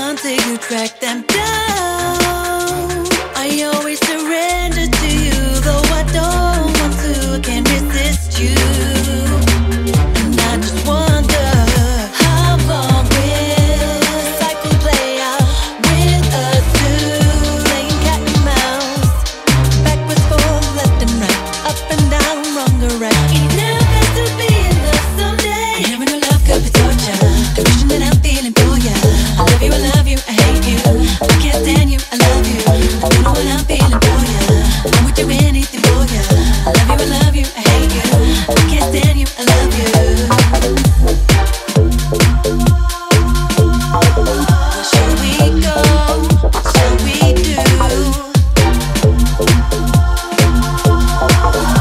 until you track them down. I always surrender to you, though I don't want to, I can't resist you. And I just wonder how long will the cycle play out with us two, playing cat and mouse, backwards, forward, left and right, up and down, wrong or right. It never has to be enough someday. I never knew love could be torture. The vision that I'm feeling for ya, I love you, I love you, I hate you, I can't stand you, I love you. I don't know what I'm feeling for ya, I would do anything for ya. I love you, I hate you, I can't stand you, I love you. Where should we go? What shall we do? Enough has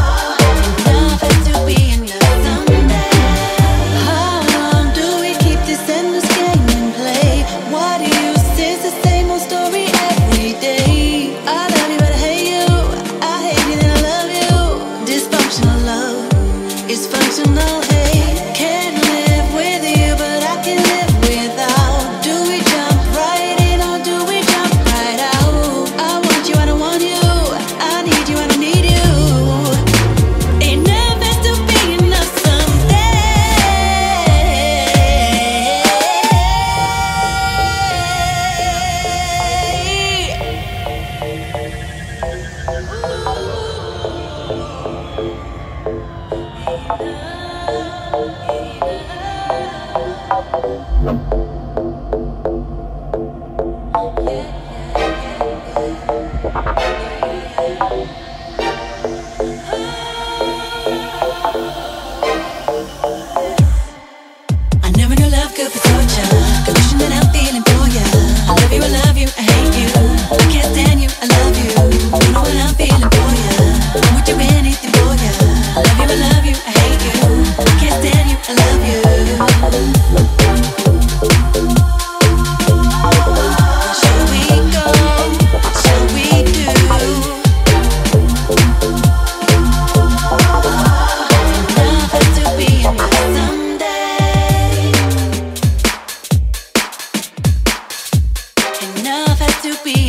to be enough someday. How long do we keep this endless game and play? What use is the same old story every day? I love you but I hate you, I hate you and I love you. Dysfunctional love is functional hate. Can't live with you but I can live without. Do we jump right in or do we jump right out? I want you, I don't want you, I need you, I don't need you. Enough has to be enough someday. I never knew love could be torture. The vision that I'm feeling for ya, I love you, I love you, I hate you, I can't stand you, I love you. Don't know what I'm feeling for ya, I would do anything for ya. I love you, I love you, I hate you, I can't stand you, I love you. What shall we go? What shall we do? Enough has to be enough someday. Enough has to be